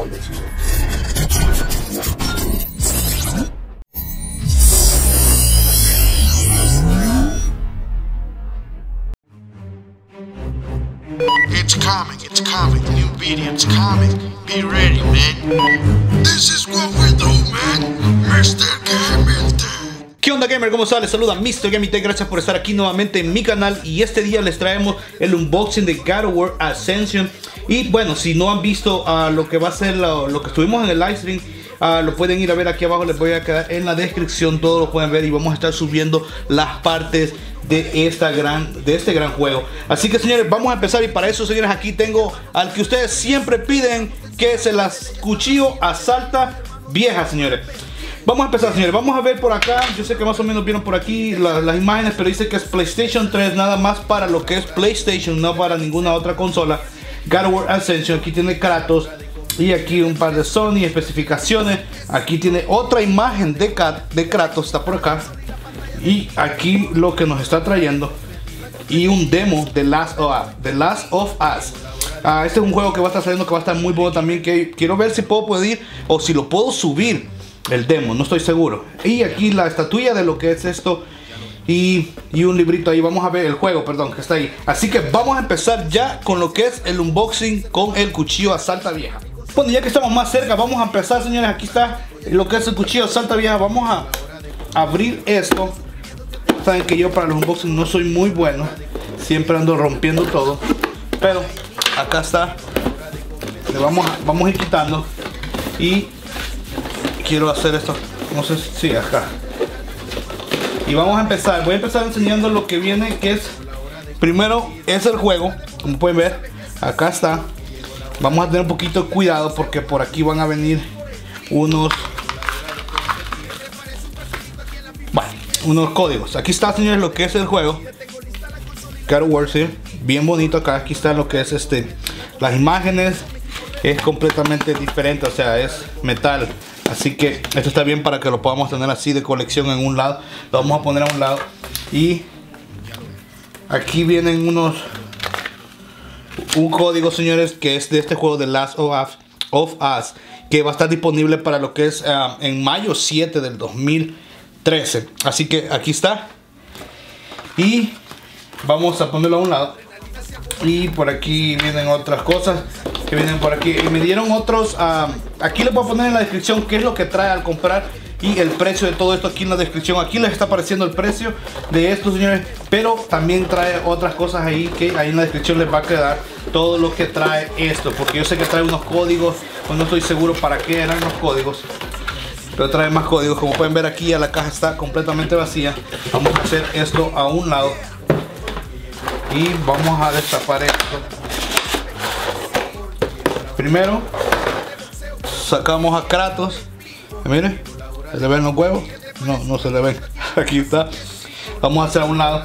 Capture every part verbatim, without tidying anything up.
It's comic, it's comic, new medium, it's comic. Be ready, man. This is what we do, man. Mister Gaming Tech. ¿Qué onda, gamer? ¿Cómo están? Les saluda mister Gaming Tech. Gracias por estar aquí nuevamente en mi canal. Y este día les traemos el unboxing de God of War Ascension. Y bueno, si no han visto uh, lo que va a ser lo, lo que estuvimos en el live stream, Uh, lo pueden ir a ver aquí abajo, les voy a quedar en la descripción, todo lo pueden ver y vamos a estar subiendo las partes de, esta gran, de este gran juego. Así que, señores, vamos a empezar y para eso, señores, aquí tengo al que ustedes siempre piden que se las cuchillo a salta vieja, señores. Vamos a empezar, señores, vamos a ver por acá, yo sé que más o menos vieron por aquí la, las imágenes, pero dice que es PlayStation tres, nada más para lo que es PlayStation, no para ninguna otra consola. God of War Ascension, aquí tiene Kratos. Y aquí un par de Sony, especificaciones. Aquí tiene otra imagen de, Kat, de Kratos, está por acá. Y aquí lo que nos está trayendo. Y un demo de Last of Us. De Last of Us. Ah, este es un juego que va a estar saliendo, que va a estar muy bueno también. Que quiero ver si puedo pedir o si lo puedo subir el demo, no estoy seguro. Y aquí la estatuilla de lo que es esto. Y, y un librito ahí, vamos a ver el juego, perdón, que está ahí. Así que vamos a empezar ya con lo que es el unboxing con el cuchillo a salta vieja. Bueno, ya que estamos más cerca, vamos a empezar, señores. Aquí está lo que es el cuchillo salta vieja. Vamos a abrir esto. Saben que yo para los unboxing no soy muy bueno. Siempre ando rompiendo todo. Pero acá está. Le vamos, vamos a ir quitando. Y quiero hacer esto. No sé si sí, acá. Y vamos a empezar. Voy a empezar enseñando lo que viene, que es... Primero es el juego. Como pueden ver, acá está. Vamos a tener un poquito de cuidado porque por aquí van a venir unos bueno, unos códigos. Aquí está, señores, lo que es el juego God of War, ¿sí? Bien bonito acá. Aquí está lo que es este las imágenes. Es completamente diferente, o sea, es metal. Así que esto está bien para que lo podamos tener así de colección en un lado. Lo vamos a poner a un lado. Y aquí vienen unos... Un código, señores, que es de este juego de Last of Us, of Us que va a estar disponible para lo que es uh, en mayo siete del dos mil trece. Así que aquí está. Y vamos a ponerlo a un lado. Y por aquí vienen otras cosas que vienen por aquí. Y me dieron otros. Uh, aquí les voy a poner en la descripción qué es lo que trae al comprar. Y el precio de todo esto aquí en la descripción. Aquí les está apareciendo el precio de esto, señores. Pero también trae otras cosas ahí, que ahí en la descripción les va a quedar todo lo que trae esto. Porque yo sé que trae unos códigos, pues no estoy seguro para qué eran los códigos. Pero trae más códigos. Como pueden ver aquí, ya la caja está completamente vacía. Vamos a hacer esto a un lado. Y vamos a destapar esto. Primero sacamos a Kratos. Miren. ¿Se le ven los huevos? No, no se le ven. Aquí está. Vamos a hacer a un lado.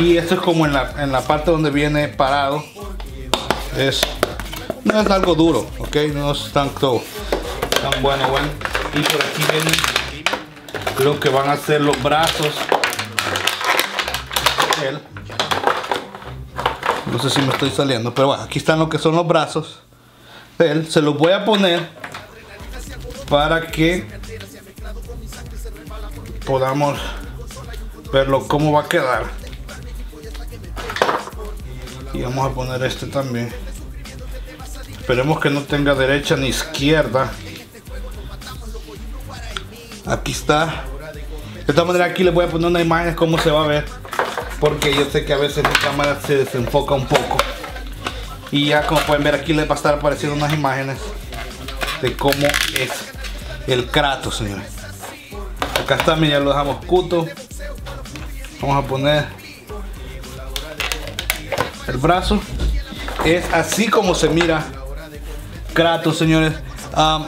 Y esto es como en la, en la parte donde viene parado. Es, no es algo duro, ok. No es tanto, tan bueno, bueno. Y por aquí vienen lo que van a ser los brazos. No sé si me estoy saliendo, pero bueno, aquí están lo que son los brazos. Él, se los voy a poner para que podamos verlo cómo va a quedar. Y vamos a poner este también. Esperemos que no tenga derecha ni izquierda. Aquí está. De esta manera aquí les voy a poner una imagen de cómo se va a ver, porque yo sé que a veces mi cámara se desenfoca un poco. Y ya como pueden ver aquí les va a estar apareciendo unas imágenes de cómo es el Kratos, señores. Acá está, mira, lo dejamos cuto. Vamos a poner el brazo. Es así como se mira Kratos, señores. Um,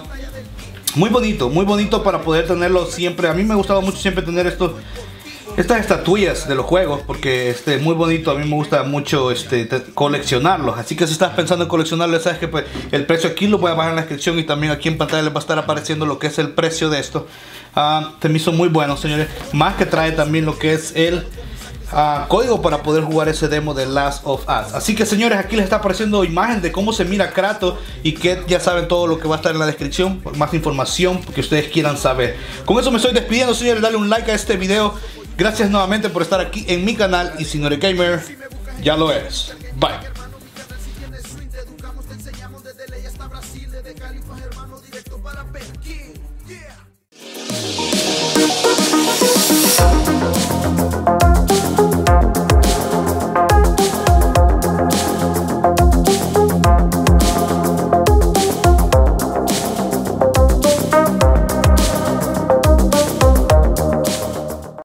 muy bonito, muy bonito para poder tenerlo siempre. A mí me gustaba mucho siempre tener estos, estas estatuillas de los juegos, porque este es muy bonito. A mí me gusta mucho este, coleccionarlos. Así que si estás pensando en coleccionarlos, sabes que pues, el precio aquí lo voy a bajar en la descripción. Y también aquí en pantalla les va a estar apareciendo lo que es el precio de esto. Uh, se me hizo muy bueno, señores. Más que trae también lo que es el uh, código para poder jugar ese demo de Last of Us. Así que señores, aquí les está apareciendo imagen de cómo se mira Kratos y que ya saben todo lo que va a estar en la descripción, más información que ustedes quieran saber. Con eso me estoy despidiendo, señores, dale un like a este video. Gracias nuevamente por estar aquí en mi canal y si no eres gamer, ya lo eres. Bye.